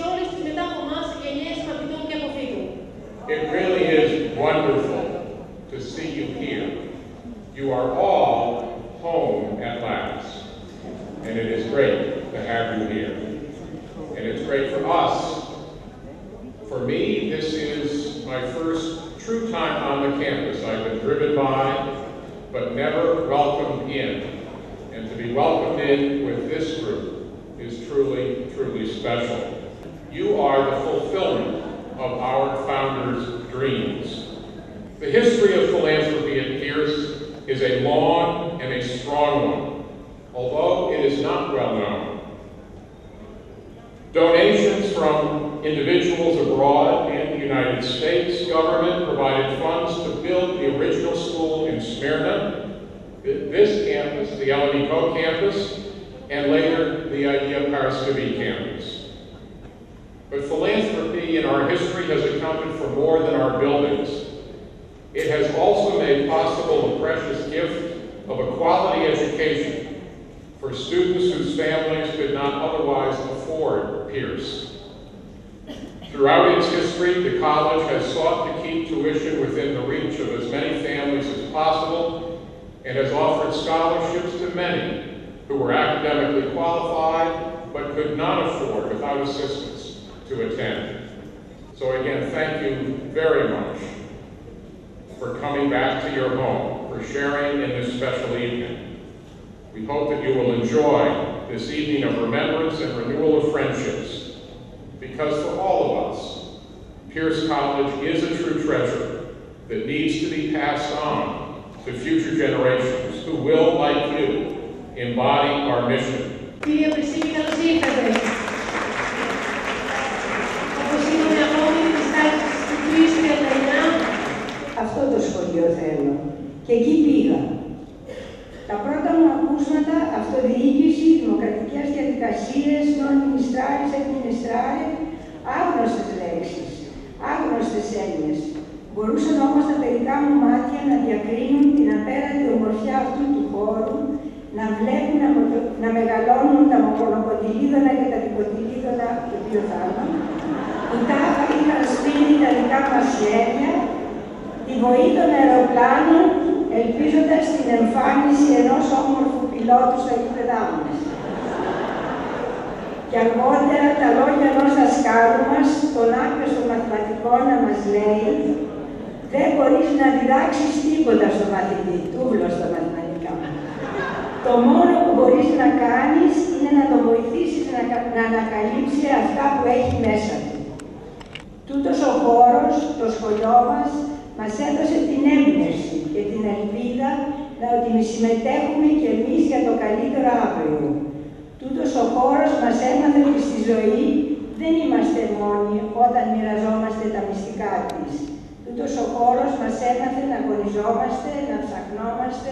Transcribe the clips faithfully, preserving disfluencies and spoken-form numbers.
σε όλες τις μετά από εμάς γενιές φοιτητών και αποφύγουν. It really is wonderful to see you here. You are all home at last. And it is great to have you here. And it's great for us. For me, this is my first true time on the campus. I've been driven by, but never welcomed in. And to be welcomed in with this group is truly, truly special. You are the fulfillment of our founders' dreams. The history of philanthropy at Pierce is a long and a strong one, although it is not well known. Donations from individuals abroad and the United States government provided funds to build the original school in Smyrna, this campus, the Elenico campus, and later the Aghia Paraskevi campus. But philanthropy in our history has accounted for more than our buildings. It has also made possible the precious gift of a quality education for students whose families could not otherwise afford Pierce. Throughout its history, the college has sought to keep tuition within the reach of as many families as possible and has offered scholarships to many who were academically qualified but could not afford, without assistance, to attend. So again, thank you very much for coming back to your home, for sharing in this special evening. We hope that you will enjoy this evening of remembrance and renewal of friendships, because for all of us, Pierce College is a true treasure that needs to be passed on to future generations who will, like you, embody our mission. Αυτό το σχολείο θέλω και εκεί πήγα. Τα πρώτα μου ακούσματα, αυτοδιοίκηση, δημοκρατικές διαδικασίες, non ministrare, sed ministrare, άγνωστες λέξεις, άγνωστες έννοιες. Μπορούσαν όμως τα παιδικά μου μάτια να διακρίνουν την απέραντη ομορφιά αυτού του χώρου, να βλέπουν να μεγαλώνουν τα μονοκοντιλίδωνα και τα δικοντιλίδωνα του δύο θάλμα, που τάχα είχαν σβήνει τα δικά μας χέρια, τη βοή των αεροπλάνων, ελπίζοντας την εμφάνιση ενός όμορφου πιλότου στα γήπεδά μας. Και αργότερα τα λόγια ενός δασκάλου μας, τον άπιος των μαθηματικών, να μας λέει «Δεν μπορείς να διδάξεις τίποτα στο μαθητή, τούβλο στα μαθηματικά». Το μόνο που μπορείς να κάνεις είναι να το βοηθήσεις να, να ανακαλύψει αυτά που έχει μέσα του. Τούτος ο χώρος, το σχολείο μας, μας έδωσε την έμπνευση και την ελπίδα να ότι συμμετέχουμε κι εμείς για το καλύτερο αύριο. Τούτος ο χώρος μας έμαθε ότι στη ζωή δεν είμαστε μόνοι όταν μοιραζόμαστε τα μυστικά της. Τούτος ο χώρος μας έμαθε να αγωνιζόμαστε, να ψαχνόμαστε,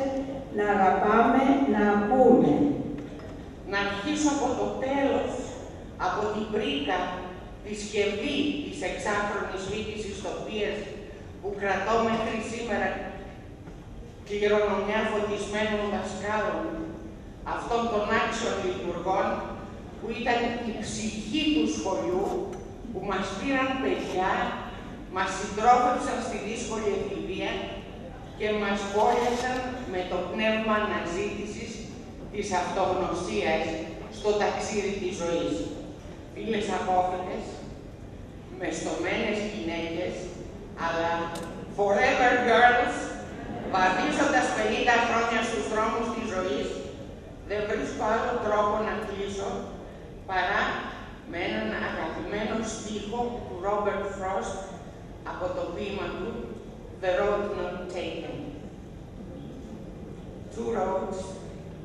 να αγαπάμε, να ακούμε. Να αρχίσω από το τέλος, από την πρίκα, τη σκευή της εξάφρονης μύτης ιστοπίας που κρατώ μέχρι σήμερα κληρονομιά φωτισμένων δασκάλων, αυτών των άξιων λειτουργών που ήταν η ψυχή του σχολείου, που μας πήραν παιδιά, μας συντρόφευσαν στη δύσκολη εφηβεία και μας πόλεσαν με το πνεύμα αναζήτησης της αυτογνωσίας στο ταξίδι της ζωής. Φίλες απόφοιτες, μεστομένες γυναίκες, αλλά forever girls, βαδίζοντας πενήντα χρόνια στους δρόμους της ζωής, δεν βρίσκω άλλο τρόπο να κλείσω παρά με έναν αγαπημένο στίχο του Robert Frost από το ποίημα του The Road Not Taken. Two roads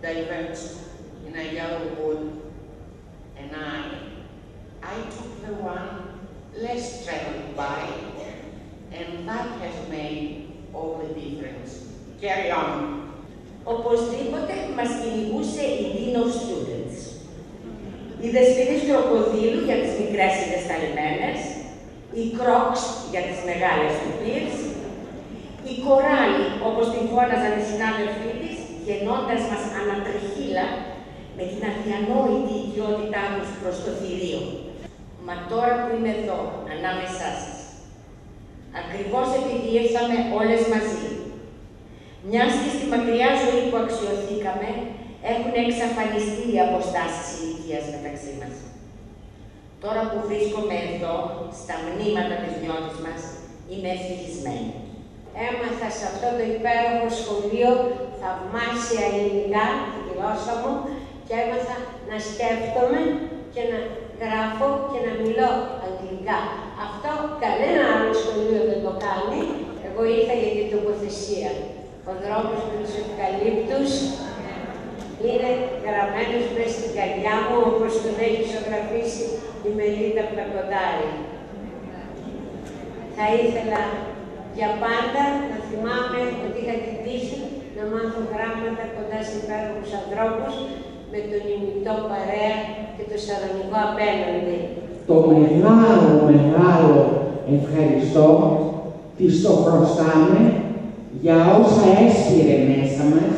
diverged in a yellow wood, and I, I took the one less traveled by. And that has made all the difference. Carry on. Οπωσδήποτε μας κυνηγούσε η Dean of Students. Οι δεσποινείς κροκοδίλου για τις μικρές συνδεσταλημένες, οι κρόξ για τις μεγάλες του Pierce, οι κοράλοι, όπως την φώναζαν οι συνάδελφοί της, γεννώντας μας ανατριχύλα με την αδιανόητη ιδιότητά τους προς το θηρίο. Μα τώρα που είμαι εδώ, ανάμεσά σας, ακριβώς επειδή ήρθαμε όλες μαζί, μιας και στη μακριά ζωή που αξιωθήκαμε, έχουν εξαφανιστεί οι αποστάσεις ηλικίας μεταξύ μας. Τώρα που βρίσκομαι εδώ, στα μνήματα της νιώτης μας, είμαι ευτυχισμένη. Έμαθα σε αυτό το υπέροχο σχολείο θαυμάσια ελληνικά, τη γλώσσα μου, και έμαθα να σκέφτομαι και να γράφω και να μιλώ αγγλικά. Αυτό κανένα άλλο σχολείο δεν το κάνει. Εγώ ήρθα για την τοποθεσία. Ο δρόμος με τους ευκαλύπτους είναι γραμμένος μέσα στην καρδιά μου, όπως τον έχει ζωγραφίσει η Μελίτα Πλακοντάρη. Θα ήθελα για πάντα να θυμάμαι ότι είχα την τύχη να μάθω γράμματα κοντά σε υπέροχους ανθρώπους, με τον ημιτό παρέα και το σαρωνικό απέναντι. Το μεγάλο, μεγάλο ευχαριστώ της το χρωστάμε για όσα έσχυρε μέσα μας,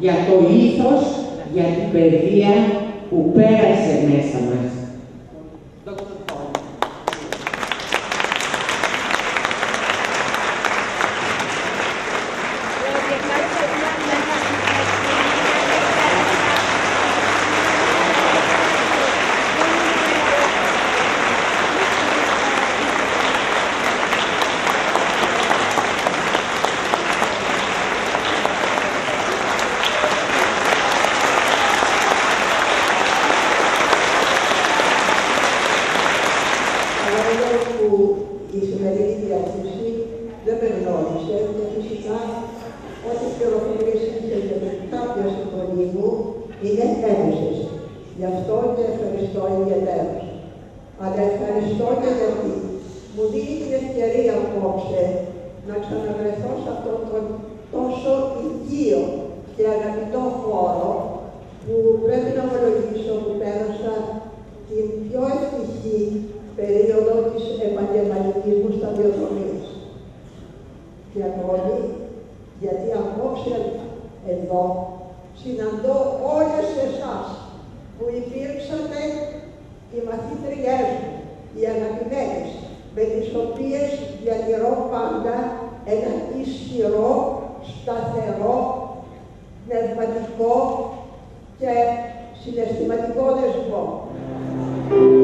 για το ήθος, για την παιδεία που πέρασε μέσα μας. Πνευματικό και συναισθηματικό δεσμό.